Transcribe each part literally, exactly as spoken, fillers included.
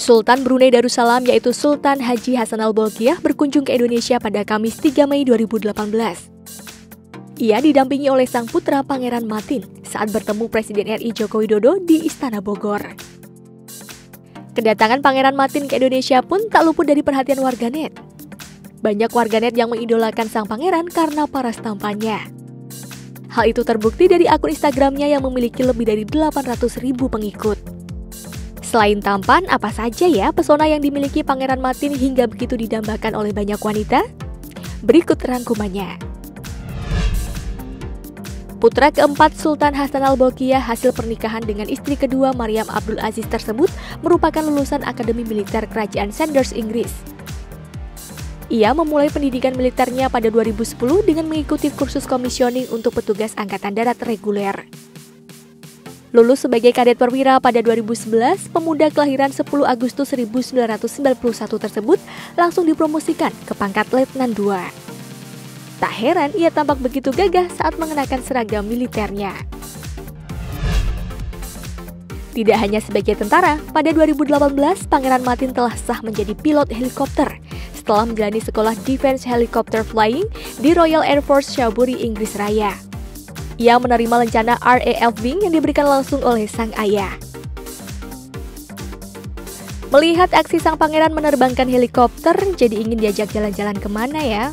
Sultan Brunei Darussalam yaitu Sultan Haji Hassanal Bolkiah berkunjung ke Indonesia pada Kamis tiga Mei dua ribu delapan belas. Ia didampingi oleh sang putra Pangeran Mateen saat bertemu Presiden R I Joko Widodo di Istana Bogor. Kedatangan Pangeran Mateen ke Indonesia pun tak luput dari perhatian warganet. Banyak warganet yang mengidolakan sang pangeran karena paras tampannya. Hal itu terbukti dari akun Instagramnya yang memiliki lebih dari delapan ratus ribu pengikut. Selain tampan, apa saja ya pesona yang dimiliki Pangeran Mateen hingga begitu didambakan oleh banyak wanita? Berikut rangkumannya. Putra keempat Sultan Hassanal Bolkiah hasil pernikahan dengan istri kedua Mariam Abdul Aziz tersebut merupakan lulusan Akademi Militer Kerajaan Sanders Inggris. Ia memulai pendidikan militernya pada dua ribu sepuluh dengan mengikuti kursus komisioning untuk petugas Angkatan Darat reguler. Lulus sebagai kadet perwira pada dua ribu sebelas, pemuda kelahiran sepuluh Agustus seribu sembilan ratus sembilan puluh satu tersebut langsung dipromosikan ke pangkat Letnan dua. Tak heran ia tampak begitu gagah saat mengenakan seragam militernya. Tidak hanya sebagai tentara, pada dua ribu delapan belas Pangeran Mateen telah sah menjadi pilot helikopter setelah menjalani sekolah Defense Helicopter Flying di Royal Air Force Shawbury, Inggris Raya. Ia menerima lencana R A F Wing yang diberikan langsung oleh sang ayah. Melihat aksi sang pangeran menerbangkan helikopter, jadi ingin diajak jalan-jalan kemana ya?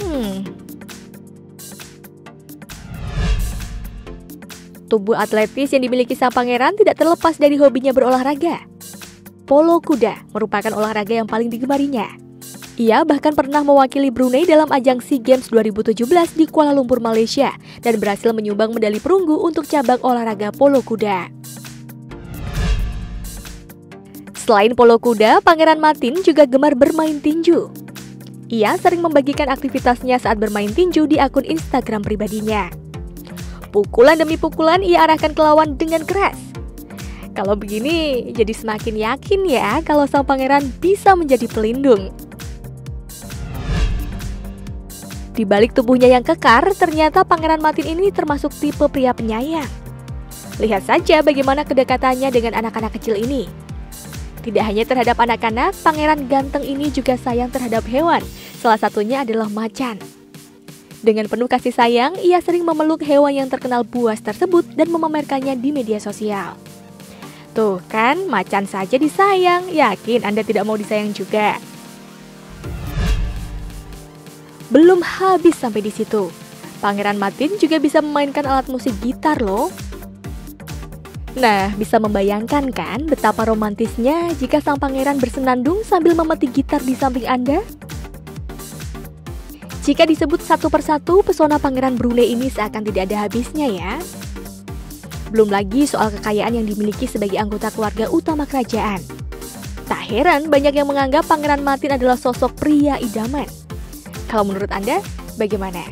Hmm. Tubuh atletis yang dimiliki sang pangeran tidak terlepas dari hobinya berolahraga. Polo kuda merupakan olahraga yang paling digemarinya. Ia bahkan pernah mewakili Brunei dalam ajang S E A Games dua ribu tujuh belas di Kuala Lumpur, Malaysia dan berhasil menyumbang medali perunggu untuk cabang olahraga polo kuda. Selain polo kuda, Pangeran Mateen juga gemar bermain tinju. Ia sering membagikan aktivitasnya saat bermain tinju di akun Instagram pribadinya. Pukulan demi pukulan ia arahkan ke lawan dengan keras. Kalau begini, jadi semakin yakin ya kalau sang pangeran bisa menjadi pelindung. Di balik tubuhnya yang kekar, ternyata Pangeran Mateen ini termasuk tipe pria penyayang. Lihat saja bagaimana kedekatannya dengan anak-anak kecil ini. Tidak hanya terhadap anak-anak, pangeran ganteng ini juga sayang terhadap hewan. Salah satunya adalah macan. Dengan penuh kasih sayang, ia sering memeluk hewan yang terkenal buas tersebut dan memamerkannya di media sosial. Tuh kan, macan saja disayang. Yakin Anda tidak mau disayang juga? Belum habis sampai di situ, Pangeran Mateen juga bisa memainkan alat musik gitar loh. Nah, bisa membayangkan kan betapa romantisnya jika sang pangeran bersenandung sambil memetik gitar di samping Anda? Jika disebut satu persatu, pesona Pangeran Brunei ini seakan tidak ada habisnya ya. Belum lagi soal kekayaan yang dimiliki sebagai anggota keluarga utama kerajaan. Tak heran banyak yang menganggap Pangeran Mateen adalah sosok pria idaman. Kalau menurut Anda, bagaimana?